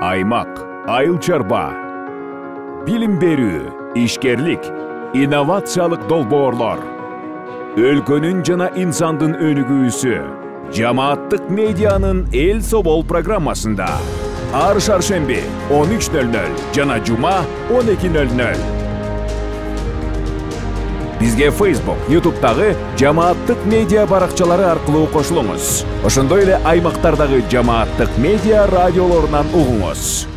аймак, айыл чарба, билим берүү, ишкерлик, инновациялык долбоорлор, өлкөнүн жана инсандын өнүгүүсү Жамааттык медианын эл собол программасында ар шаршемби 13:00 жана жума 12:00. Бизге Facebook, YouTube'тагы Жамааттык медиа баракчалары аркылуу кошулуңуз. Ошондой эле аймактардагы Жамааттык медиа радиолорунан угуңуз.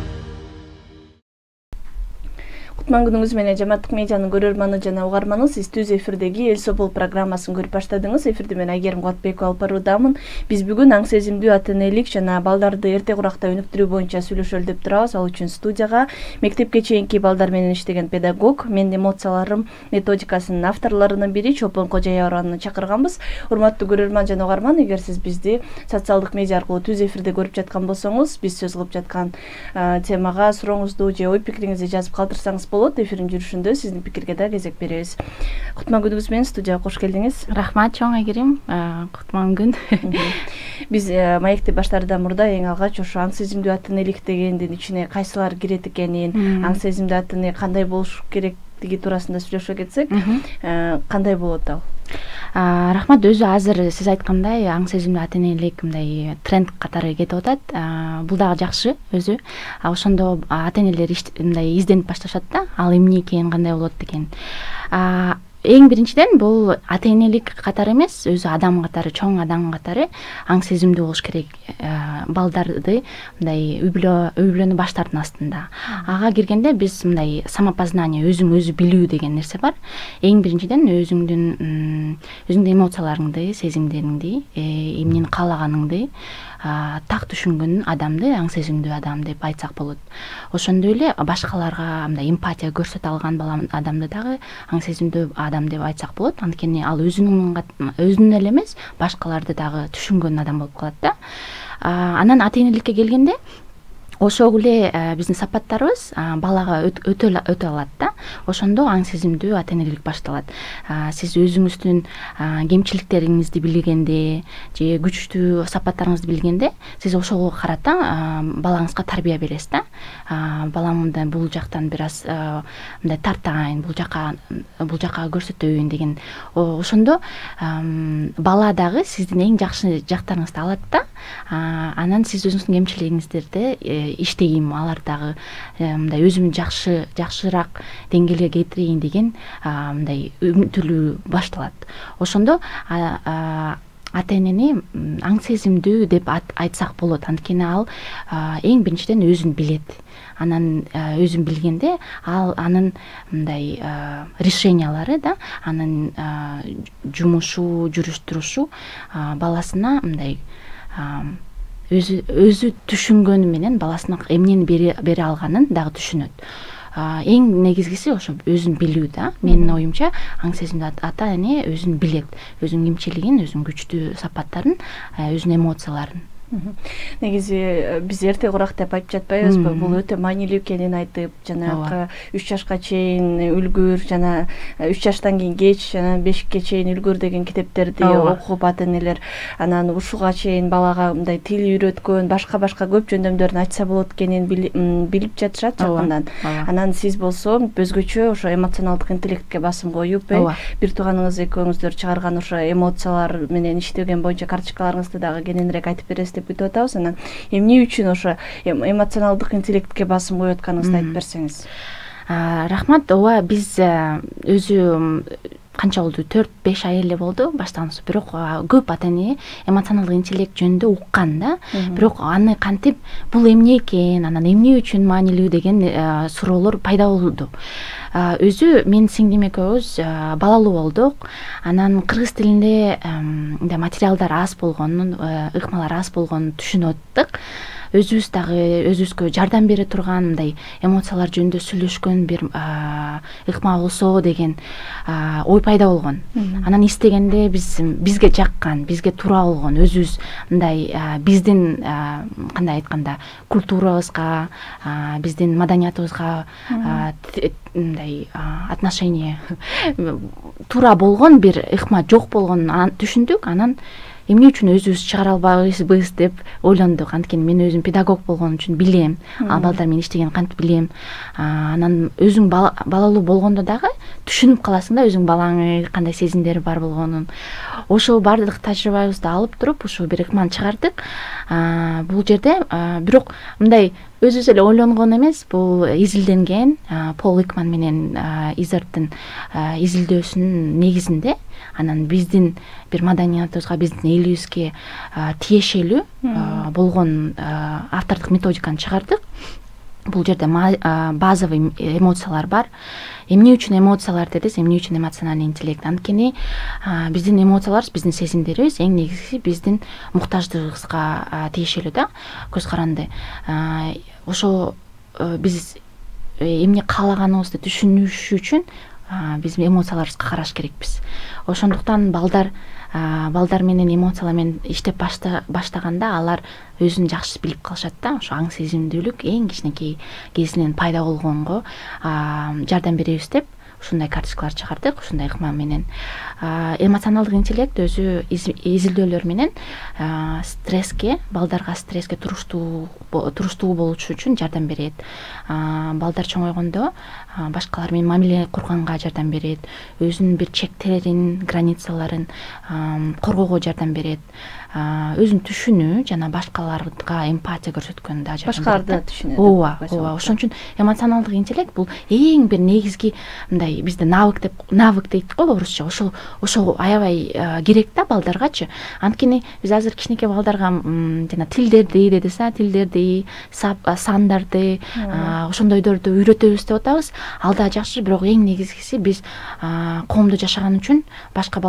Кутман күнүңүз менен Жамааттык медианын көрөрманы жана угарманы, сиз түз эфирдеги Эл Собол программасын көрүп баштадыңыз. Эфирде мен Айгерим Кулатбекова алып баруудамын. Биз бүгүн аң сезимдүү ата-энелик жана балдарды эрте куракта өнүктүрүү боюнча сүйлөшөлү деп турабыз. Ал үчүн студияга мектепке чейинки балдар менен иштеген педагог, Менин эмоцияларым методикасынын авторлорунун бири Чолпон Кожоярованы чакырганбыз. Урматтуу көрөрман жана угарман, эгер сиз бизди социалдык медиа аркылуу түз эфирде көрүп жаткан болсоңуз, биз сөз кылып жаткан темага сурооңузду же ой пикириңизди жазып калтырсаңыз болот. Эфирдин жүрүшүндө сиздин пикирге да кезек беребиз. Кутман күнүңүз менен студияга кош келдиңиз. Рахмат чоң Айгерим. Кутман күн. Биз маекти баштардан мурда эң алгач ошо аң сезимдүү ата-энелик дегендин ичине кайсылар кирет экенин, аң сезимдүү ата-эне кандай болуш керектиги туурасында сүйлөшө кетсек, кандай болот ал? Рахмат, өзү азыр сиз айткандай аң сезимдүү ата-энелик мындай тренд катары кетип атат. Бул дагы жакшы өзү. Ошондо ата-энелер мындай изденип башташат да, ал эмне экен, кандай болот деген. Эң биринчиден бул ата-энелик катары эмес, өзү адам катары, чоң адам катары аң сезимдүү болуш керек. Балдарды мындай өйбөлөнүү баштардын астында. Ага киргенде биз мындай самопознание, өзүн өзү билүү деген нерсе бар. Эң биринчиден өзүңдүн эмоцияларыңды, сезимдериңди, эмнени каалаганыңды так түшүнгөн адамды аң сезимдүү адам деп айтсак болот. Ошондой эле башкаларга мындай эмпатия көрсөтө алган адамды дагы аң сезимдүү адам деп айтсак болот. Анткени ал өзүнүн эле эмес, башкаларды дагы түшүнгөн адам болуп калат да. Анан ата-энеликке келгенде ошол эле биздин сапаттарыбыз балага өтө алат да. Ошондо аң сезимдүү ата-энелик башталат. Сиз өзүңүздүн кемчиликтериңизди билгенде же күчтүү сапаттарыңызды билгенде, сиз ошого карата балаңызга тарбия бересиз да. Балам мындай бул жактан бир аз мындай тартайын, бул жакка көрсөтөйүн деген. Ошондо бала дагы сиздин эң жакшы жактарыңызды алат да. Анан сиз өзүңүздүн кемчилигиңиздерди иштейм, алар дагы мындай өзүмдү жакшыраак деңгээлге кетирейин деген мындай үмүттөлүү башталат. Ошондо ата-энени аң сезимдүү деп айтсак болот. Анткени ал эң биринчиден өзүн билет. Анан өзүн билгенде ал анын мындай решениялары да, анын жумушу, жүрүш-турушу баласына мындай өзү түшүнгөнү менен баласына эмнени бере алганын дагы түшүнөт. Эң негизгиси ошо өзүн билүү да. Менин оюмча аң сезимдүү ата-эне өзүн билет, өзүнүн кемчилигин, өзүнүн күчтүү сапаттарын, өзүнүн эмоцияларын. Негизи биз эрте курак деп айтып жатпайбызбы? Бул өтө маанилүү экенин айтып, жанагы 3 жашка чейин үлгүр, жана 3 жаштан кийин кеч, жана 5ке чейин үлгүр деген китептерди окуп ата-энелер анан ушуга чейин балага мындай тил үйрөткөн, башка көп жөндөмдөрүн айтса болот экенин билип жатышат жакындан. Анан сиз болсо өзгөчө ошо эмоционалдык интеллектке басым коюп, бир тууганыңыз экөөңүздөр чыгарган ошо эмоциялар менен иштеген боюнча карточкаларыңызды дагы кененирээк айтып бересиз. Бүтүп атабыз. Анан эмне үчүн ошо эмоционалдык интеллектке басым коюп атканыңызды айтып берсеңиз. Рахмат. Ооба, биз өзү канча болду, 4-5 ай эле болду баштанып, бирок көп ата-эне эмоционалдык интеллект жөнүндө уккан да, бирок аны кантип бул эмне экен, анан эмне үчүн маанилүү деген суроолор пайда болду. Өзү мен сиңдим экөөбүз балалуу болдук. Анан кыргыз тилинде материалдар аз болгонун, ыкмалар аз болгонун түшүнүп аттык. Өзүбүз дагы өзүбүзгө жардам бере турган мындай эмоциялар жөнүндө сүйлөшкөн бир ыкма болсо деген ой пайда болгон. Анан издегенде бизге жаккан, бизге туура болгон, өзүбүз мындай биздин кандай айтканда культурабызга, биздин маданиятыбызга мындай отношение туура болгон бир ыкма жок болгонун түшүндүк. Анан эмне үчүн өзүбүз чыгара албайбыз деп ойлондук. Анткени мен өзүм педагог болгон үчүн билем, ал балдар мен иштеген кантип билем. Анан өзүң балалуу болгондо дагы түшүнүп каласың да өзүң балаңы кандай сезимдери бар болгонун. Ошол бардык тажрыйбабызды алып туруп, ошол бир экман чыгардык. Бул жерде бирок мындай өзүбүз эле ойлонгон эмес, бул изилденген Пол Экман менен Изерттин изилдөөсүнүн негизинде. Анан биздин бир маданиятыбызга, биздин элибизге тиешелүү болгон автордук методиканы чыгардык. Бул жерде базовый эмоциялар бар. Эмне үчүн эмоциялар дедиз, эмне үчүн эмоциональный интеллект? Анткени биздин эмоцияларыбыз, биздин сезимдерибиз эң негизгиси биздин муктаждыгыбызга тиешелүү да, көз каранды. Ошо биз эмне каалаганыбызды түшүнүш үчүн биз эмоцияларыбызга караш керекпиз. Ошондуктан балдар менен эмоциялар менен иштеп баштаганда алар өзүн жакшы билип калышат да. Ошо аң сезимдүүлүк эң кичинекей кезинен пайда болгонго жардам беребиз деп ушундай карточкалар чыгардык, ушундай ыкмам менен. Эмоционалдык интеллект өзү изилдөөлөр менен стресске, балдарга стресске туруштуу болушу үчүн жардам берет. Балдар чоңойгондо башкалар менен мамиле курганга жардам берет. Өзүнүн бир чектерин, границаларын коргоого жардам берет. Өзүн түшүнүү жана башкаларга эмпатия көрсөткөн да, башкаларды түшүнөт. Ооба, ошон үчүн эмоционалдык интеллект бул эң бир негизги мындай бизде навык деп го орусча. Ошол аябай керек да балдаргачы. Анткени биз азыр кичинекей балдарга жана тилдерди дедиса, тилдерди, сандарды, ошондойдорду үйрөтөбүз деп атабыз. Ал да жакшы, бирок эң негизгиси биз коомдо жашаган үчүн башка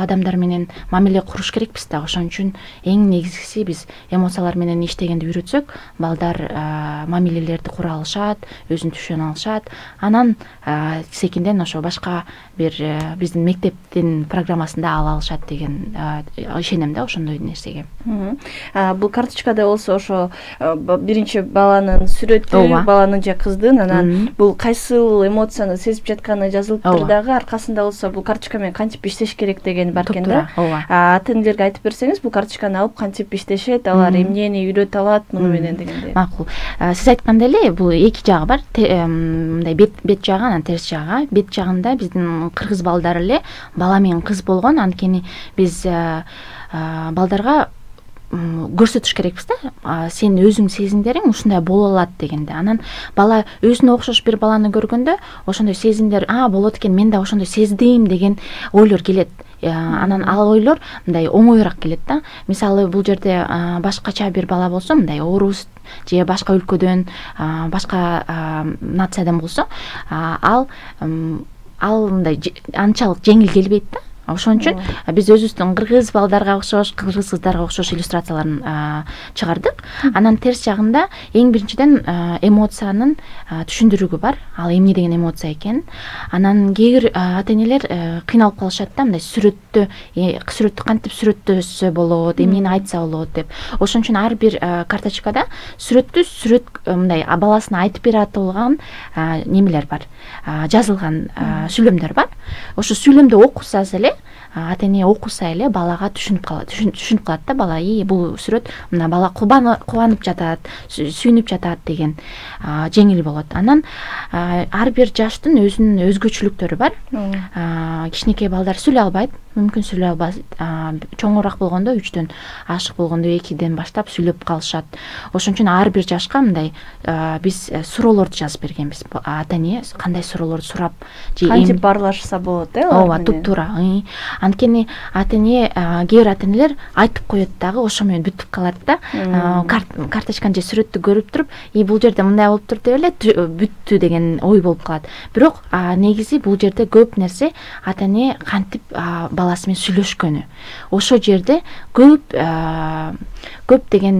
адамдар менен мамиле куруш керекпиз да. Ошон үчүн эң негизгиси биз эмоциялар менен иштегенди үйрөтсөк, балдар мамилелерди кура алышат, өзүн түшүнө алышат. Анан секинден ошо башка бир биздин мектептин программасында ала алышат деген ишенем да ошондой нерсеге. Бул карточкада болсо ошо биринчи баланын сүрөтү, баланын же кыздын, анан бул кайсыл эмоцияны сезип жатканы жазылыптыр дагы, аркасында болсо бул карточка менен кантип иштеш керек деген бар экен да. Ата-энелерге айтып берсеңиз, бул карточканы алып кантип иштешет, алар эмнени үйрөтө алат муну менен дегендей. Макул. Сиз айткандай эле бул эки жагы бар. Мындай бет жагы, анан терс жагы. Бет жагында биздин кыргыз балдары эле бала менен кыз болгон, анткени биз балдарга көрсөтүш керекпиз да. Сен өзүң сезимдериң ушундай боло алат дегенде. Анан бала өзүнө окшош бир баланы көргөндө ошондой сезимдер, болот экен, мен да ошондой сездим деген ойлор келет. Анан ал ойлор мындай оңойраак келет да. Мисалы бул жерде башкача бир бала болсо, мындай орус же башка өлкөдөн, башка нациядан болсо, ал мындай анчалык жеңил келбейт да. Ошон үчүн биз өзүбүздүн кыргыз балдарга окшош, кыргыз кыздарга окшош иллюстрацияларын чыгардык. Анан терс жагында эң биринчиден эмоциянын түшүндүрүгү бар. Ал эмне деген эмоция экен? Анан кээ бир ата-энелер кыйналып калышат да, мындай сүрөттү кантип сүрөттөсө болот, эмнени айтса болот деп. Ошон үчүн ар бир карточкада сүрөт мындай баласына айтып бере атылган немелер бар. Жазылган сүйлөмдөр бар. Ошо сүйлөмдү окусаңыз эле, ата-эне окуса эле балага түшүнүп калат да, бала бул сүрөт, мына бала кубанып жатат, сүйүнүп жатат деген жеңил болот. Анан ар бир жаштын өзүнүн өзгөчөлүктөрү бар. Кичинекей балдар сүйлөй албайт, мүмкүн сүйлөй албайт. Чоңураак болгондо 3дөн, ашык болгондо 2ден баштап сүйлөп калышат. Ошон үчүн ар бир жашка мындай биз суроолорду жазып бергенбиз. Ата-эне кандай суроолорду сурап же кантип баарлашса болот э? Ооба, туптуура. Анткени ата-эне, кээ бир ата-энелер айтып коет дагы, ошо менен бүтүп калат да. Карточканы же сүрөттү көрүп туруп, бул жерде мындай болуп тур деп эле бүттү деген ой болуп калат. Бирок негизи бул жерде көп нерсе ата-эне кантип баласы менен сүйлөшкөнү. Ошо жерде көп деген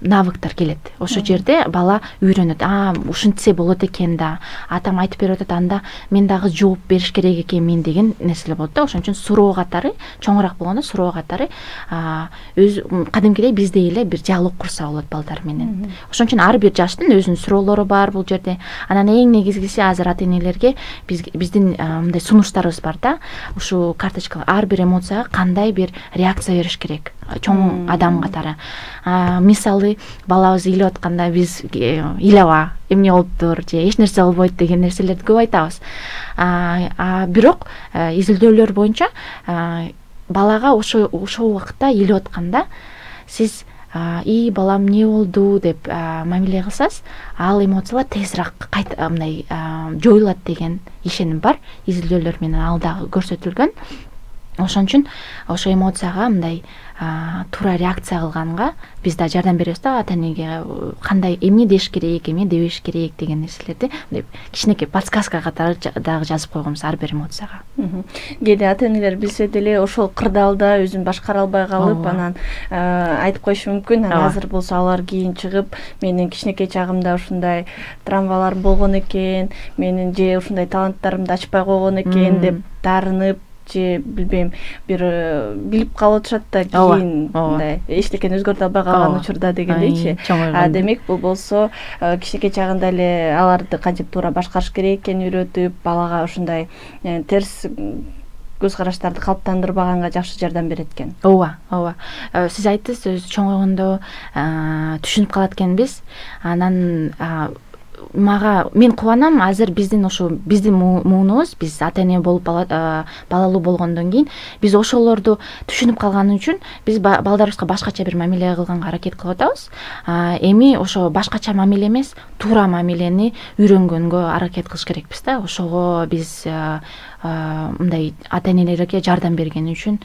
навыктар келет. Ошо жерде бала үйрөнөт. Ушинтсе болот экен да. Атам айтып берип атат, анда мен дагы жооп бериш керек экен мен деген нерселер болот да. Ошон үчүн суроо катары, чоңураак болгондо суроо катары кадимкидей биздей эле бир диалог курса болот балдар менен. Ошон үчүн ар бир жаштын өзүнүн суроолору бар бул жерде. Анан эң негизгиси азыр ата-энелерге биздин мындай сунуштарыбыз бар да. Ушу карточкалар ар бир эмоцияга кандай бир реакция бериш керек чоң адам катары. Мисалы, балабыз ыйлап атканда биз ыйлаба, эмне болуптур же эч нерсе болбойт деген нерселерди көп айтабыз. Бирок изилдөөлөр боюнча балага ошо убакта ыйлап атканда сиз и балам не болду деп мамиле кылсаңыз, ал эмоциялар тезирээк кайта мындай жоюлат деген ишеним бар. Изилдөөлөр менен алдагы көрсөтүлгөн. Ошон үчүн ошо эмоцияга мындай туура реакция кылганга биз да жардам беребиз да, ата-энеге кандай эмне деш керек, эмне дебеш керек деген нерселерди мындай кичинекей подсказка катары дагы жазып койгонбуз ар бир эмоцияга. Кээде ата-энелер билсе деле ошол кырдаалда өзүн башкара албай калып, анан айтып коюшу мүмкүн. Азыр болсо алар кийин чыгып, менин кичинекей чагымда ушундай травмаларым болгон экен, менин же ушундай таланттарымды ачпай койгон экен деп таарынып же билбейм, бир билип калып жатат да кийин мындай эчтекени өзгөртө албай калган учурда дегендейчи. Демек бул болсо кичинекей чагында эле аларды кантип туура башкарыш керек экенин үйрөтүп, балага ушундай терс көз караштарды калыптандырбаганга жакшы жардам берет экен. Ооба. Сиз айттыңыз, өзү чоңойгондо түшүнүп калат экенбиз. Анан мен кубанам, азыр биздин ошо биздин муунубуз, биз ата-эне болуп балалуу болгондон кийин биз ошолорду түшүнүп калганы үчүн биз балдарыбызга башкача бир мамиле кылганга аракет кылып атабыз. Эми ошо башкача мамиле эмес, туура мамилени үйрөнгөнгө аракет кылыш керекпиз да. Ошого биз мындай ата-энелерге жардам берген үчүн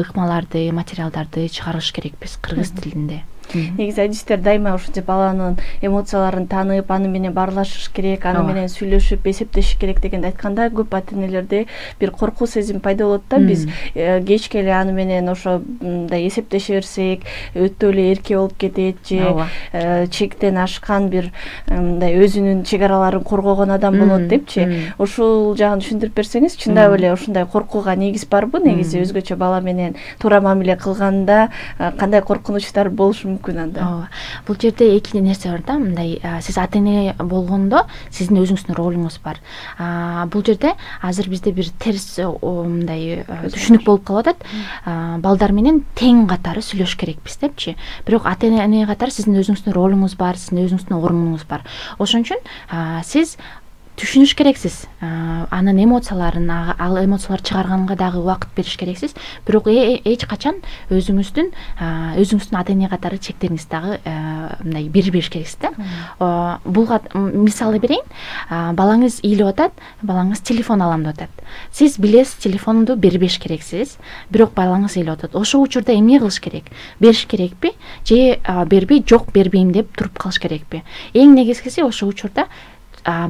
ыкмаларды, материалдарды чыгарыш керекпиз кыргыз тилинде. Негизи адистер дайыма ушунча баланын эмоцияларын таанып, аны менен баарлашыш керек, аны менен сүйлөшүп, эсептешиш керек дегенди айтканда, көп ата-энелерде бир коркуу сезим пайда болот да. Биз кечке эле аны менен ошондай эсептеше берсек, өтө эле эрке болуп кетет же чектен ашкан бир мындай өзүнүн чегараларын коргогон адам болот депчи. Ушул жагын түшүндүрүп берсеңиз, чындап эле ушундай коркууга негиз барбы? Негизи өзгөчө бала менен туура мамиле кылганда кандай коркунучтар болушу мүмкүн анда? Бул жерде эки нерсе бар да. Мындай сиз ата-эне болгондо сиздин өзүңүздүн ролуңуз бар. Бул жерде азыр бизде бир терс мындай түшүнүк болуп калып атат. Балдар менен тең катары сүйлөш керекпиз депчи. Бирок ата-эне катары сиздин өзүңүздүн ролуңуз бар, сиздин өзүңүздүн орнуңуз бар. Ошон үчүн сиз түшүнүш керексиз. Анын эмоцияларын, ал эмоциялар чыгарганга дагы убакыт бериш керексиз. Бирок эч качан өзүңүздүн ата-эне катары чектериңиз дагы мындай бербеш керексиз да. Булга мисалы берейин. Балаңыз ыйлап атат, балаңыз телефон алам деп атат. Сиз билесиз, телефонду бербеш керексиз. Бирок балаңыз ыйлап атат. Ошол учурда эмне кылыш керек? Бериш керекпи же бербей, жок бербейм деп туруп калыш керекпи? Эң негизгиси ошол учурда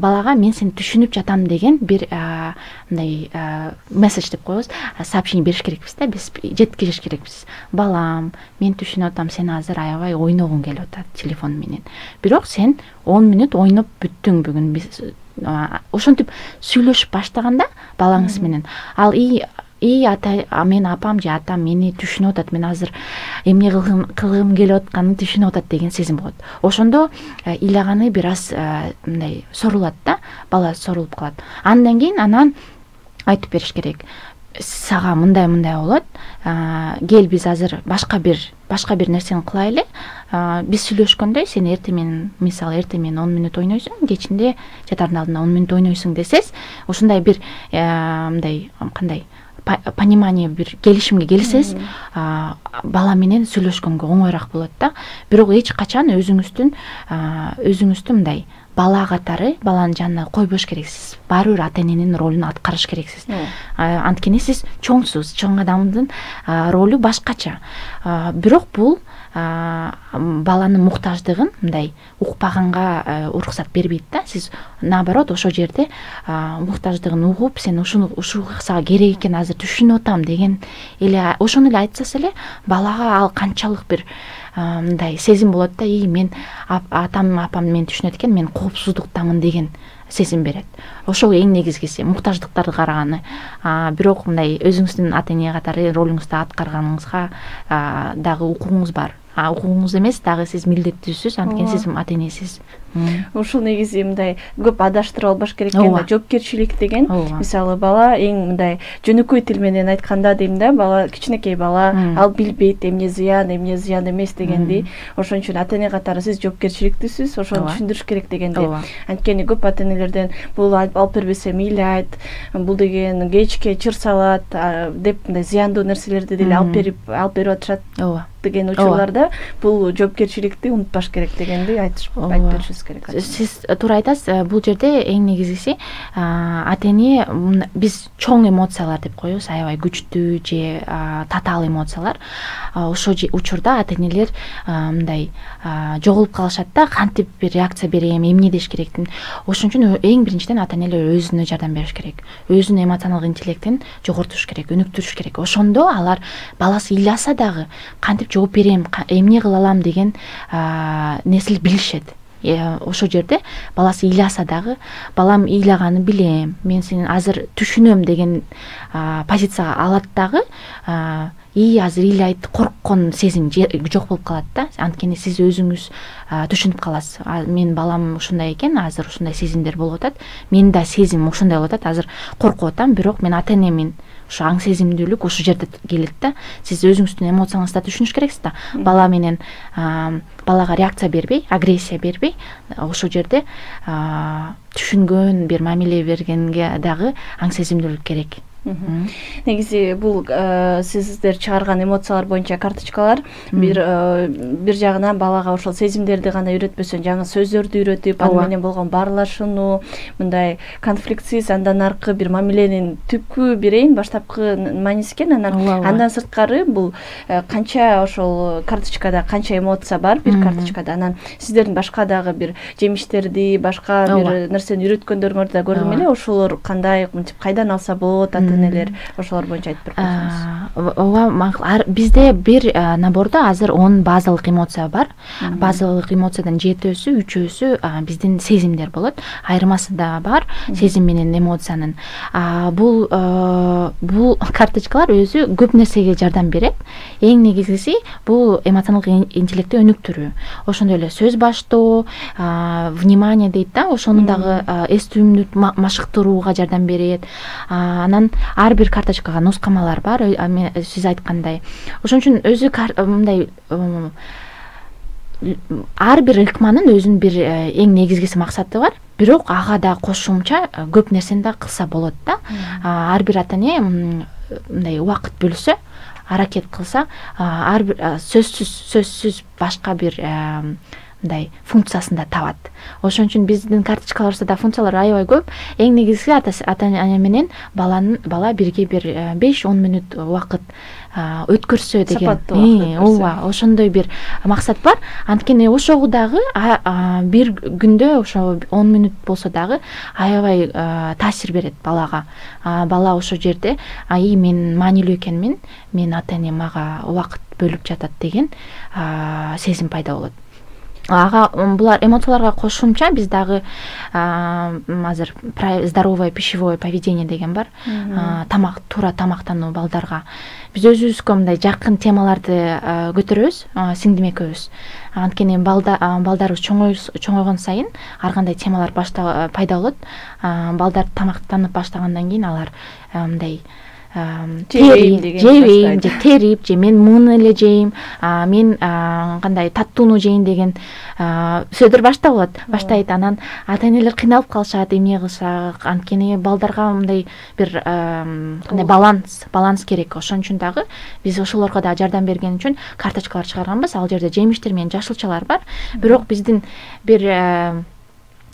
балага мен сени түшүнүп жатам деген бир мындай месседж деп коебуз, сообщение бериш керекпиз да, биз жеткизиш керекпиз. Балам, мен түшүнүп атам, сен азыр аябай ойногуң келип атат телефон менен. Бирок сен 10 мүнөт ойноп бүттүң бүгүн. Биз ошентип сүйлөшүп баштаганда балаңыз менен, ал мен апам же атам мени түшүнүп атат, мен азыр эмне кылгым келип атканын түшүнүп атат деген сезим болот. Ошондо ыйлаганы бир аз мындай сорулат да, бала сорулуп калат. Андан кийин анан айтып бериш керек. Сага мындай болот. Кел, биз азыр башка бир нерсени кылайлы. Биз сүйлөшкөндө сен эртең менен, мисалы, эртең менен 10 мүнөт ойнойсуң, кечинде жатардан алдында 10 мүнөт ойнойсуң десеңиз, ушундай бир мындай кандай понимание, бир келишимге келсеңиз, бала менен сүйлөшкөнгө оңойраак болот да. Бирок эч качан өзүңүздү мындай бала катары, баланын жанына койбош керексиз. Баарыбир ата-эненин ролун аткарыш керексиз. Анткени сиз чоңсуз, чоң адамдын ролу башкача. Бирок бул баланын муктаждыгын мындай укпаганга уруксат бербейт да. Сиз наоборот ошол жерде муктаждыгын угуп, сен ушуга керек экен, азыр түшүнүп атам деген эле, ошону эле айтсаңыз эле балага ал канчалык бир мындай сезим болот да. Мен атам, апам мени түшүнөт экен, мен коопсуздуктамын деген сезим берет. Ошол эң негизгиси, муктаждыктарды караганы. Бирок мындай өзүңүздүн ата-эне катары ролуңузду аткарганыңызга дагы укугуңуз бар. окууңуз эмес, дагы сиз милдеттүүсүз, анткени сиз ата-энесиз. Ушул негизи мындай көп адаштырып албаш керек экен да, жоопкерчилик деген. Мисалы бала эң мындай жөнөкөй тил менен айтканда дейм да, бала кичинекей бала ал билбейт, эмне зыян эмес дегенди. Ошон үчүн ата-эне катары сиз жоопкерчиликтүүсүз, ошону түшүндүрүш керек дегенди. Анткени көп ата-энелерден бул алып бербесем ыйлайт, бул деген кечке чыр салат деп мындай зыяндуу нерселерди деле алып берип атышат. Деген учурларда бул жоопкерчиликти унутпаш керек дегенди айтып беришибиз керек. Сиз туура айтасыз, бул жерде эң негизгиси ата-эне биз чоң эмоциялар деп коебуз, аябай күчтүү же татаал эмоциялар. Ошол учурда ата-энелер мындай жоголуп калышат да, кантип бир реакция берем, эмне деш керектин. Ошон үчүн эң биринчиден ата-энелер өзүнө жардам бериш керек. Өзүнүн эмоционалдык интеллектин жогорутуш керек, өнүктүрүш керек. Ошондо алар баласы ыйласа дагы кантип жооп берем, эмне кыла алам деген несил билишет. Ошол жерде баласы ыйласа дагы, балам ыйлаганын билем, мен сени азыр түшүнөм деген позицияга алат дагы, и азыр ыйлайт, корккон сезим жок болуп калат да. Анткени сиз өзүңүз түшүнүп каласыз. Мен балам ушундай экен, азыр ушундай сезимдер болуп атат. Мен да сезим ушундай болуп атат, азыр коркуп атам, бирок мен ата-энемин. Ушу аң сезимдүүлүк ушул жерде келет да. Сиз өзүңүздүн эмоцияңызды түшүнүш керексиз да. Бала менен балага реакция бербей, агрессия бербей, ошол жерде түшүнгөн бир мамиле бергенге дагы аң сезимдүүлүк керек. Негизи бул сиздер чыгарган эмоциялар боюнча карточкалар бир жагынан балага ошол сезимдерди гана үйрөтпөсөң, жаңы сөздөрдү үйрөтүп, аны менен болгон баарлашууну, мындай конфликтсиз, андан аркы бир мамиленин түпкү бирейин баштапкы мааниси экен. Андан сырткары бул канча ошол карточкада канча эмоция бар бир карточкада, анан сиздердин башка дагы бир жемиштерди, башка бир нерсени үйрөткөндөрүңөрдү да көрдүм эле, ошолор кандай кайдан алса болот, ата-энелер ошолор боюнча айтып берсеңиз. Ооба, бизде бир набордо азыр 10 базалык эмоция бар. Базалык эмоциядан 7-өсү, 3-өсү биздин сезимдер болот. Айырмасы да бар сезим менен эмоциянын. Бул карточкалар өзү көп нерсеге жардам берет. Эң негизгиси бул эмоционалдык интеллектти өнүктүрүү. Ошондой эле сөз баштоо, внимание дейт да, ошону дагы эс түмдү машыктырууга жардам берет. Анан ар бир карточкага нускамалар бар, сиз айткандай. Ошон үчүн өзү мындай ар бир ыкманын өзүнүн бир эң негизгиси максаты бар, бирок ага да кошумча көп нерсени да кылса болот да. Ар бир ата-эне мындай убакыт бөлсө, аракет кылса, ар бир сөзсүз башка бир мындай функциясында табат. Ошон үчүн биздин карточкаларда да функциялар аябай көп. Эң негизги ата-эне менен бала бирге бир 5-10 мүнөт убакыт өткөрсө деген. Ооба, ошондой бир максат бар. Анткени ошого дагы бир күндө ошо 10 мүнөт болсо дагы аябай таасир берет балага. Бала ошол жерде ай мен маанилүү экенмин, мен ата-эне мага убакыт бөлүп жатат деген сезим пайда болот. Ага, булар эмоцияларга кошумча биз дагы азыр здоровое пищевое поведение деген бар. Тамак, туура тамактануу балдарга. Биз өзүбүзгө мындай жакын темаларды көтөрөбүз, сиңдиме көбүз. Анткени балдарыбыз чоңойгон сайын ар кандай темалар пайда болот. Балдар тамактанып баштагандан кийин алар мындай жейм же терип же мен муну эле жейм, мен кандай таттууну жейин деген сөздөр баштайт. Анан ата-энелер кыйналып калышат, эмне кылсак. Анткени балдарга мындай бир кандай баланс керек. Ошон үчүн дагы биз ошолорго да жардам берген үчүн карточкалар чыгарганбыз. Ал жерде жемиштер менен жашылчалар бар, бирок биздин бир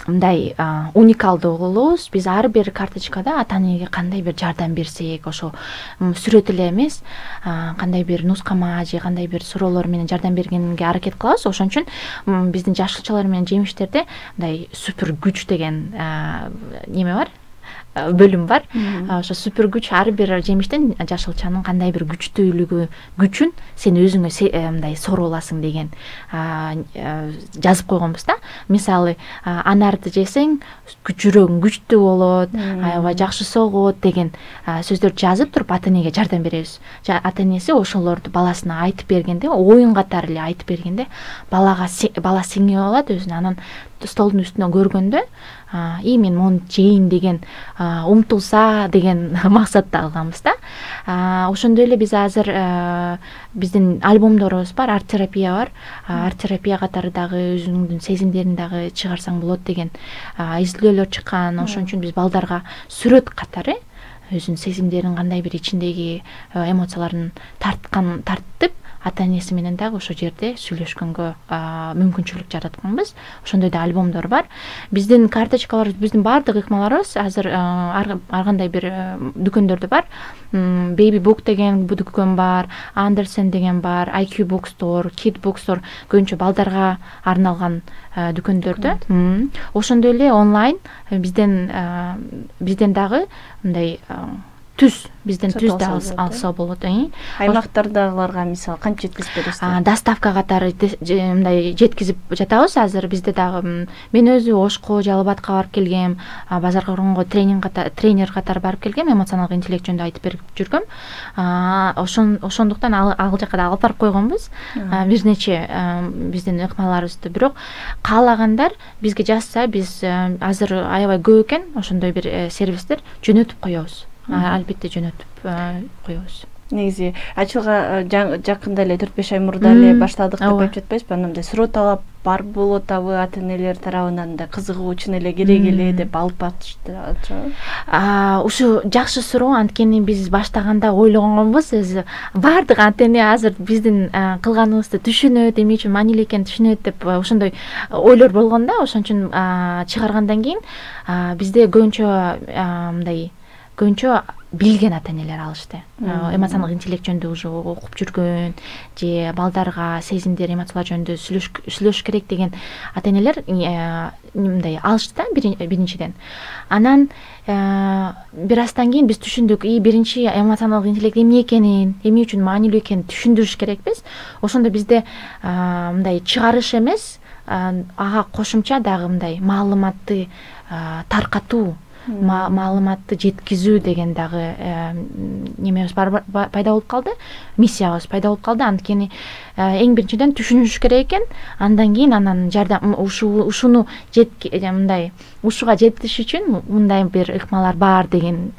мындай уникалдуу кылуубуз. Биз ар бир карточкада ата-энеге кандай бир жардам берсек, ошо сүрөт эле эмес, кандай бир нускама же кандай бир суроолор менен жардам бергенге аракет кылабыз. Ошон үчүн биздин жашылчалар менен жемиштерде мындай супер күч деген неме бар. бөлүм бар. Ошо супер күч ар бир жемиштен жашылчанын кандай бир күчтүүлүгү, күчүн сен өзүңө мындай сороласың деген жазып койгонбуз да. Мисалы, анарды жесең, жүрөгүң күчтүү болот, аябай жакшы согот деген сөздөрдү жазып туруп ата-энеге жардам беребиз. Ата-энеси ошолорду баласына айтып бергенде, оюн катары эле айтып бергенде, балага бала сиңе болот, өзүн анан столдун үстүнө көргөндө, и мен муну жейин деген умтулса деген максатта алганбыз да. Ошондой эле биз азыр биздин альбомдорубуз бар, арт-терапия бар. Арт-терапия катары дагы өзүңдүн сезимдерин дагы чыгарсаң болот деген изилдөөлөр чыккан. Ошон үчүн биз балдарга сүрөт катары өзүнүн сезимдерин кандай бир ичиндеги эмоцияларын тартып ата-энеси менен дагы ошо жерде сүйлөшкөнгө мүмкүнчүлүк жаратканбыз. Ошондой да альбомдор бар. Биздин карточкаларыбыз, биздин баардык ыкмаларыбыз азыр ар кандай бир дүкөндөрдө бар. Baby Book деген дүкөн бар, Andersen деген бар, IQ Book Store, Kid Book Store көбүнчө балдарга арналган дүкөндөрдө. Ошондой эле онлайн бизден дагы мындай түз, бизден түз да алса болот. Аймактардагыларга мисалы кантип жеткизип бересиз? Доставка катары мындай жеткизип жатабыз. Азыр бизде дагы мен өзү Ошко, Жалабатка барып келгем, базарга барганга тренер катары барып келгем, эмоционалдык интеллект жөнүндө айтып берип жүргөм. Ошондуктан ал жака да алып барып койгонбуз. Бир нече биздин ыкмаларыбызды, бирок каалагандар бизге жазса, биз азыр аябай көп экен ошондой бир сервистер жөнөтүп коебуз. Албетте жөнөтүп коебуз. Негизи ачылга жакында эле 4-5 ай мурда эле баштадык деп айтып жатпайсызбы? Анан да сүрөт талап бар болот, ата-энелер тарабынан да кызыгуу үчүн эле керек эле деп алып атышты. Ушу жакшы суроо, анткени биз баштаганда ойлогонбуз, өзү баардык ата-эне азыр биздин кылганыбызды түшүнөт, эмне үчүн маанилүү экенин түшүнөт деп ошондой ойлор болгон да. Ошон үчүн чыгаргандан кийин бизде көбүнчө билген ата-энелер алышты. Эмоционалдык интеллект жөнүндө уже окуп жүргөн же балдарга сезимдер, эмоциялар жөнүндө сүйлөш керек деген ата-энелер мындай алышты да, биринчиден. Анан бир аздан кийин биз түшүндүк, биринчи эмоционалдык интеллект эмне экенин, эмне үчүн маанилүү экенин түшүндүрүш керекпиз. Ошондо бизде мындай чыгарыш эмес, ага кошумча дагы мындай маалыматты таркатуу, маалыматты жеткизүү деген дагы немебиз пайда болуп калды, миссиябыз пайда болуп калды. Анткени эң биринчиден түшүнүш керек экен, андан кийин анан жардам ушуну мындай ушуга жетиш үчүн мындай бир ыкмалар бар деген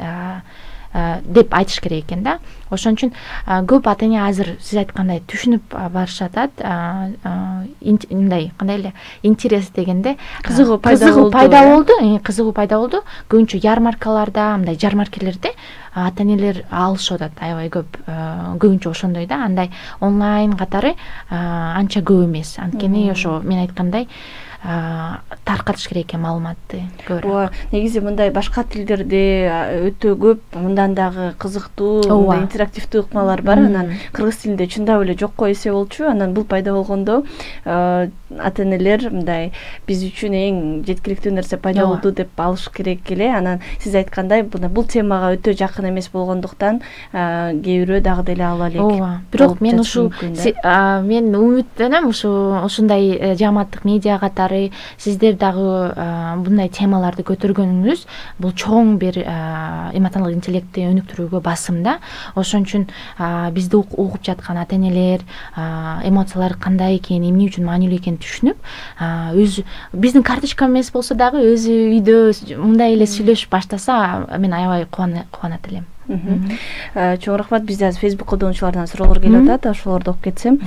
деп айтыш керек экен да. Ошон үчүн көп ата-эне азыр сиз айткандай түшүнүп барышат, мындай кандай эле интерес дегенде кызыгуу пайда болду, көбүнчө ярмаркаларда, мындай жармаркелерде ата-энелер алышып атат аябай көп, көбүнчө ошондой да. Андай онлайн катары анча көп эмес, анткени ошо мен айткандай таркатыш керек экен маалыматты көбүрөөк. Ооба, негизи мындай башка тилдерде өтө көп, мындан дагы кызыктуу, интерактивдүү ыкмалар бар. Анан кыргыз тилинде чындап эле жокко эсе болчу. Анан бул пайда болгондо ата-энелер мындай биз үчүн эң жеткиликтүү нерсе пайда болду деп алыш керек эле. Анан сиз айткандай бул темага өтө жакын эмес болгондуктан кээ бирөө дагы деле ала элек. Ооба, бирок мен үмүттөнөм, ушундай Жамааттык медиа катары сиздер дагы мындай темаларды көтөргөнүңүз бул чоң бир эмоционалдык интеллектти өнүктүрүүгө басым да. Ошон үчүн бизди угуп жаткан ата-энелер эмоциялар кандай экенин, эмне үчүн маанилүү экенин түшүнүп, өз биздин карточка эмес болсо дагы өзү үйдө мындай эле сүйлөшүп баштаса, мен аябай кубанат элем. Чоң рахмат. Бизде азыр Facebook колдонуучулардан суроолор келип атат, ошолорду окуп кетсем.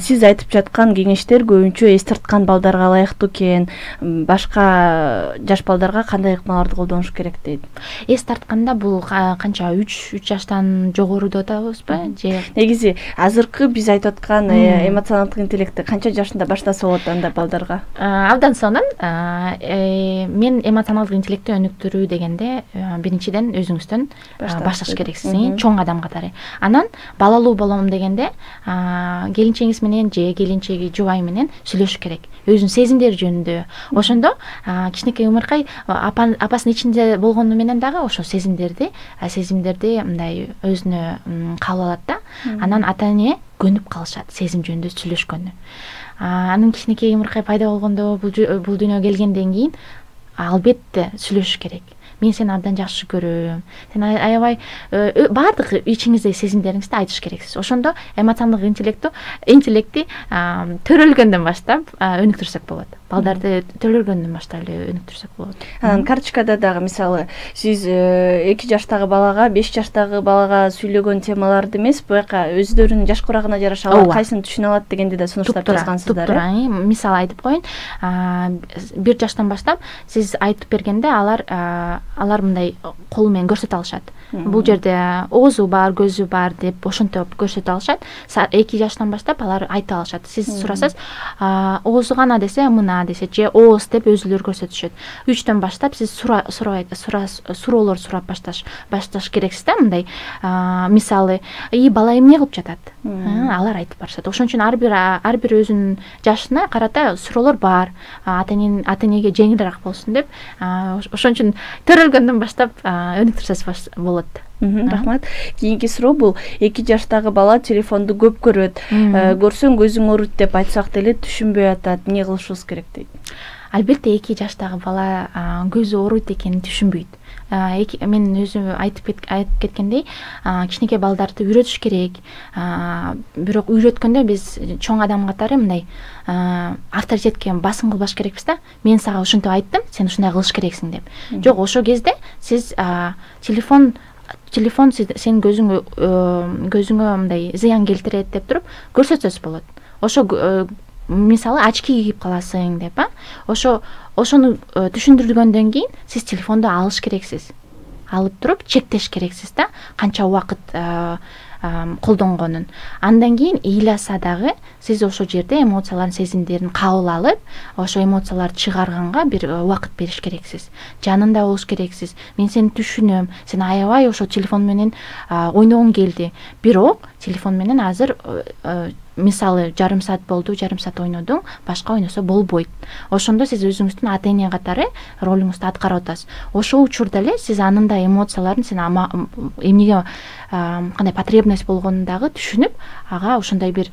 Сиз айтып жаткан кеңештер көбүнчө эс тарткан балдарга ылайыктуу экен. Башка жаш балдарга кандай ыкмаларды колдонуш керек дейт? Эс тартканда бул канча, 3 жаштан жогору деп атабызбы? Негизи азыркы биз айтып аткан эмоционалдык интеллектти канча жашында баштаса болот анда балдарга? Абдан сонун. Мен эмоционалдык интеллектти өнүктүрүү дегенде биринчиден өзүңүздөн башташ керексиң, чоң адам катары. Анан балалуу болом дегенде, келинчегиңиз менен же келинчеги жубай менен сүйлөшүш керек. Өзүн сезимдер жөнүндө. Ошондо кичинекей Умуркай апасынын ичинде болгону менен дагы ошо сезимдерди мындай өзүнө кабыл алат да. Анан ата-эне көнүп калышат сезим жөнүндө сүйлөшкөнү. Анын кичинекей Умуркай пайда болгондо, бул дүйнөгө келгенден кийин албетте сүйлөшүш керек. Мен сен абдан жакшы көрөм. Сен аябай баардык ичиңиздеги сезимдериңизди айтыш керексиз. Ошондо эмоционалдык интеллекти төрөлгөндөн баштап өнүктүрсөк болот. Балдарды төрөлгөндөн баштап өнүктүрсөк болот. Анан карточкада дагы мисалы сиз 2 жаштагы балага, 5 жаштагы балага сүйлөгөн темаларды эмес, буяка өздөрүнүн жаш курагына жараша алар кайсын түшүнө алат дегенде да сунуштар жасагансыздар. Мисал айтып коеюн. 1 жаштан баштап сиз айтып бергенде алар мындай кол менен көрсөтө алышат. Бул жерде оозу бар, көзү бар деп ошентип көрсөтө алышат. 2 жаштан баштап алар айта алышат. Сиз сурасыз, оозу гана десе, мына десе же ооз деп өзүлөр көрсөтүшөт. 3төн баштап сиз суроолор сурап башташ керексиз да, мындай мисалы, бала эмне кылып жатат? Алар айтып барышат. Ошон үчүн ар бир өзүнүн жашына карата суроолор бар. Ата-энеге жеңилирээк болсун деп. Ошон үчүн төрөлгөндөн баштап өнүктүрсөз болот. Рахмат. Кийинки суроо бул. 2 жаштагы бала телефонду көп көрөт. Көрсөң көзүң ооруйт деп айтсак деле түшүнбөй атат. Эмне кылышыбыз керек дейт. Албетте 2 жаштагы бала көзү ооруйт экенин түшүнбөйт. Мен өзүм айтып кеткендей, кичинекей балдарды үйрөтүш керек. Бирок үйрөткөндө биз чоң адам катары мындай авторитетке басым кылбаш керекпиз да. Мен сага ушинтип айттым, сен ушундай кылыш керексиң деп. Жок, ошо кезде сиз телефон сен көзүңө мындай зыян келтирет деп туруп көрсөтсөз болот. Ошо мисалы очки кийип каласың деп, ошону түшүндүргөндөн кийин сиз телефонду алыш керексиз. Алып туруп чектеш керексиз да, канча убакыт колдонгонун. Андан кийин ыйласа дагы сиз ошол жерде эмоциялардын, сезимдердин кабыл алып, ошо эмоцияларды чыгарганга бир убакыт бериш керексиз. Жанында болуш керексиз. Мен сени түшүнөм. Сен аябай ошо телефон менен ойногуң келди. Бирок телефон менен азыр мисалы жарым саат болду, жарым саат ойнодуң, башка ойносо болбойт. Ошондо сиз өзүңүздүн ата-эне катары ролуңузду аткарып атасыз. Ошол учурда эле сиз анын да эмоцияларын, сен эмнеге кандай потребность болгонун дагы түшүнүп, ага ошондой бир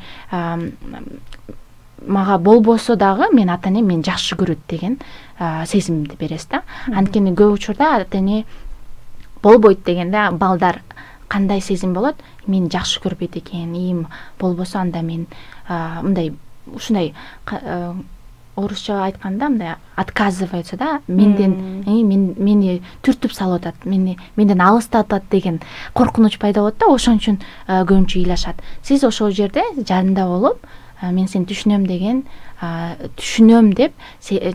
мага болбосо дагы мен ата-энем мени жакшы көрөт деген сезимди бересиз да. Анткени көп учурда ата-эне болбойт дегенде балдар кандай сезим болот? Мен жакшы көрбөйт экен, ийим болбосо анда мен мындай ушундай орусча айтканда мындай отказывается да, менден, мени түртүп салып атат, менден алыстатат деген коркунуч пайда болот да, ошон үчүн көбүнчө ыйлашат. Сиз ошол жерде жанында болуп, мен сени түшүнөм деген, түшүнөм деп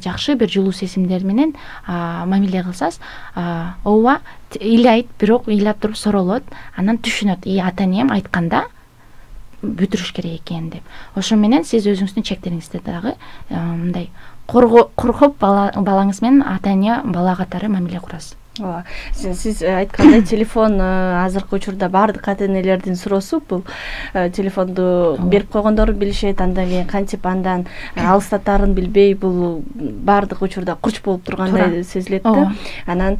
жакшы бир жылуу сезимдер менен мамиле кылсаз, ооба ыйлайт, бирок ыйлап туруп суролот, анан түшүнөт, ата-энем айтканда бүтүрүш керек экен деп. Ошо менен сиз өзүңүздүн чектериңизди дагы мындай коргоп, балаңыз менен ата-эне бала катары мамиле курасыз. Ооба. Сиз айткандай, телефон азыркы учурда баардык ата-энелердин суроосу бул. Телефонду берип койгондорун билишет, андан кийин кантип андан алыстатарын билбей, бул баардык учурда курч болуп тургандай сезилет да. Анан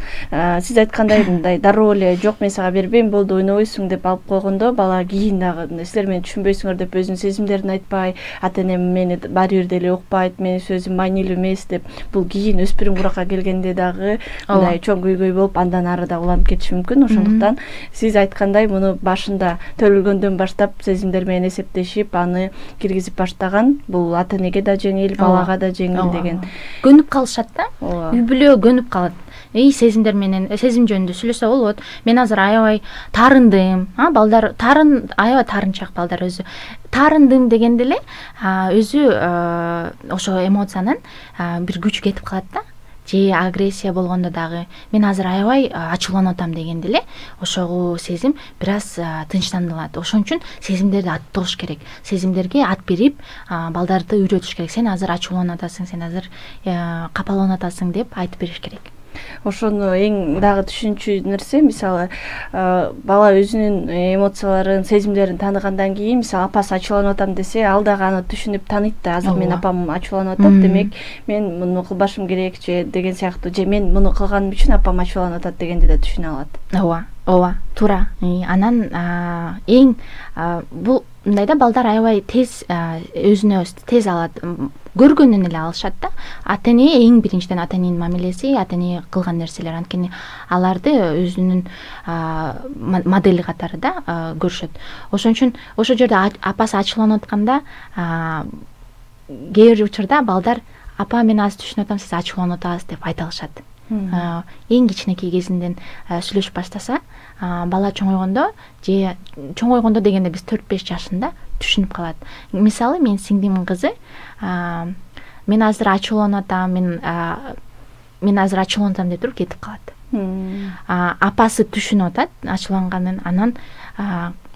сиз айткандай мындай дароо эле жок, мен сага бербейм, болду ойнобойсуң деп алып койгондо, бала кийин дагы силер мени түшүнбөйсүңөр деп өзүнүн сезимдерин айтпай, ата-энем мени баары бир деле укпайт, менин сөзүм маанилүү эмес деп, бул кийин өспүрүм куракка келгенде дагы мындай чоң болуп, андан ары да уланып кетиши мүмкүн. Ошондуктан сиз айткандай, муну башында төрөлгөндөн баштап сезимдер менен эсептешип, аны киргизип баштаган, бул ата-энеге да жеңил, балага да жеңил деген. Көнүп калышат да. Үй бүлө көнүп калат. Сезимдер менен, сезим жөнүндө сүйлөшсө болот. Мен азыр аябай тарындым. Балдар аябай тарынчак балдар өзү. Тарындым дегенде эле өзү ошо эмоциянын бир күчү кетип калат да. Же агрессия болгондо дагы мен азыр аябай ачууланып атам дегенде эле ошогу сезим бир аз тынчтандылат. Ошон үчүн сезимдерди аттыгыш керек. Сезимдерге ат берип, балдарды үйрөтүш керек. Сен азыр ачууланып атасың, сен азыр капаланып атасың деп айтып бериш керек. Ошону эң дагы түшүнчү нерсе, мисалы, бала өзүнүн эмоцияларын, сезимдерин тааныгандан кийин, мисалы, апасы ачууланып атам десе, ал дагы аны түшүнүп таанит да. Азыр мен апам ачууланып атат, демек, мен муну кылбашым керек же деген сыяктуу, же мен муну кылганым үчүн апам ачууланып атат дегенди да түшүнө алат. Ооба, ооба, туура. Анан эң бул мындайда балдар аябай тез өзүнө өстү, тез алат. Көргөнүн эле алышат да. Ата-эне эң биринчиден ата-эненин мамилеси, ата-эне кылган нерселер, анткени аларды өзүнүн модели катары да көрүшөт. Ошон үчүн ошол жерде апасы ачыланып атканда, кээ бир учурда балдар апа мен аз түшүнүп атам, сиз ачыланып атасыз деп айта алышат. Эң кичинекей кезинден сүйлөшүп баштаса, бала чоңойгондо же чоңойгондо дегенде биз 4-5 жашында түшүнүп калат. Мисалы, мен сиңдимдин кызы, мен азыр ачууланып атам, мен азыр ачууланып атам деп туруп кетип калат. Апасы түшүнүп атат ачууланганын, анан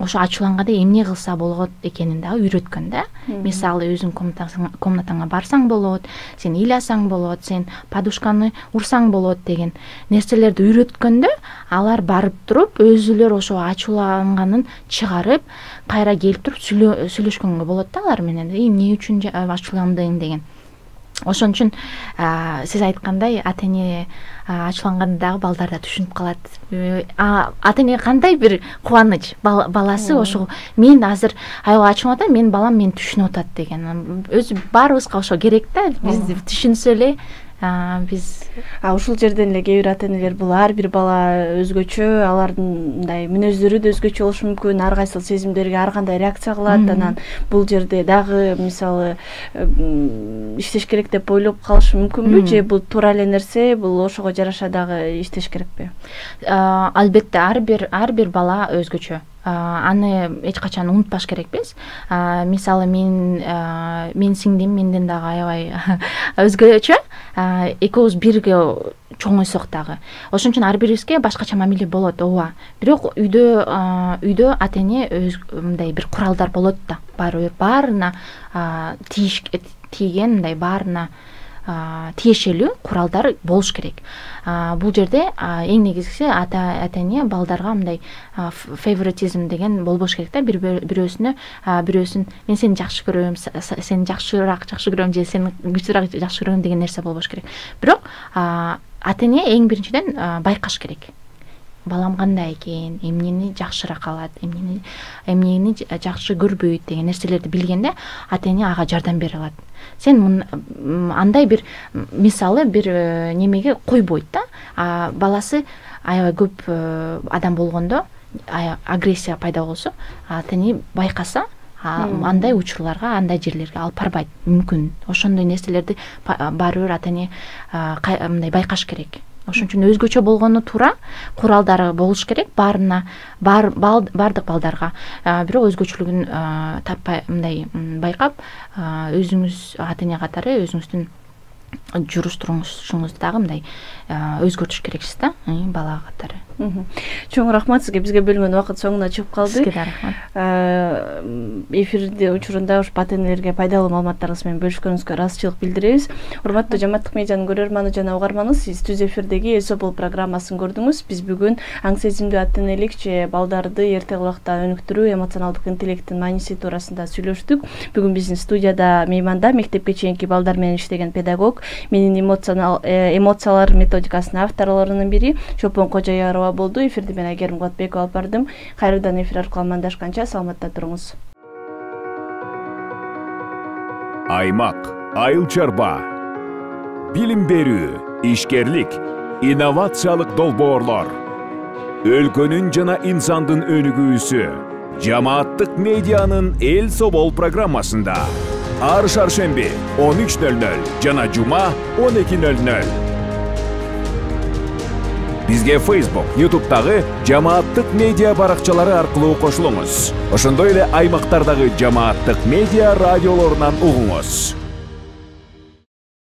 ошо ачууланганда эмне кылса болот экенин да үйрөткөн да. Мисалы, өзүң комнатаңа барсаң болот, сен ыйласаң болот, сен подушканы урсаң болот деген нерселерди үйрөткөндө, алар барып туруп, өзүлөр ошо ачууланганын чыгарып, кайра келип туруп сүйлөшкөнгө болот да алар менен. Эмне үчүн ачууландың деген. Ошон үчүн сиз айткандай, ата-эне ачылангандагы балдар да түшүнүп калат. Ата-эне кандай бир кубаныч, баласы ошо мен азыр аябай ачылып атам, мен балам мени түшүнүп атат деген. Өзү баарыбызга ошо керек да, биз түшүнсө эле биз. Ушул жерден эле кээ бир ата-энелер бул ар бир бала өзгөчө, алардын мындай мүнөздөрү да өзгөчө болушу мүмкүн, ар кайсыл сезимдерге ар кандай реакция кылат. Анан бул жерде дагы мисалы иштеш керек деп ойлоп калышы мүмкүнбү, же бул туура эле нерсе, бул ошого жараша дагы иштеш керекпи? Албетте, ар бир бала өзгөчө. Аны эч качан унутпаш керек эмес. Мисалы, мен сиңдим менден дагы аябай өзгөчө, экөөбүз бирге чоңойсок дагы. Ошон үчүн ар бирибизге башкача мамиле болот, ооба. Бирок үйдө ата-эне мындай бир куралдар болот да. Баарына тийген, мындай баарына тиешелүү куралдар болуш керек. Бул жерде эң негизгиси ата-эне балдарга мындай фаворитизм деген болбош керек да. Бирөөсүн мен сени жакшы көрөм, сени жакшыраак жакшы көрөм же сени күчтүүрөөк жакшы көрөм деген нерсе болбош керек. Бирок ата-эне эң биринчиден байкаш керек. Балам кандай экен, эмнени жакшыраак алат, эмнени жакшы көрбөйт деген нерселерди билгенде, ата-эне ага жардам бере алат. Сен андай бир, мисалы, бир немеге койбойт да. Баласы аябай көп адам болгондо, агрессия пайда болсо, ата-эне байкаса, андай учурларга, андай жерлерге алып барбайт мүмкүн. Ошондой нерселерди баарыбир ата-эне мындай байкаш керек. Ошон үчүн өзгөчө болгону туура, куралдары болуш керек баарына, бардык балдарга. Бирок өзгөчөлүгүн таппай мындай байкап, өзүңүз ата-эне катары өзүңүздүн жүрүш туруңузду дагы мындай өзгөртүш керексиз да, бала катары. Чоң рахмат сизге, бизге бөлгөн убакыт соңуна чыгып калды. Сизге да рахмат. Эфирде учурунда ушу ата-энелерге пайдалуу маалыматтарыңыз менен бөлүшкөнүңүзгө ыраазычылык билдиребиз. Урматтуу Жамааттык медианын көрөрманы жана угарманы, сиз түз эфирдеги Эсо бол программасын көрдүңүз. Биз бүгүн аң сезимдүү ата-энелик же балдарды эрте калакта өнүктүрүү, эмоционалдык интеллекттин мааниси туурасында сүйлөштүк. Бүгүн биздин студияда мейманда мектепке чейинки балдар менен иштеген педагог, Менин эмоцияларым методикасынын авторлорунун бири Чолпон Кожоярова болду. Эфирди мен Айгерим Кулатбекова алып бардым. Кайрадан эфир аркылуу амандашканча саламатта туруңуз. Аймак, айыл чарба, билим берүү, ишкерлик, инновациялык долбоорлор, өлкөнүн жана инсандын өнүгүүсү Жамааттык медианын Эл Собол программасында ар шаршемби 13:00 жана жума 12:00. Бизге Facebook, YouTube'тагы Жамааттык медиа баракчалары аркылуу кошулуңуз. Ошондой эле аймактардагы Жамааттык медиа радиолорунан угуңуз.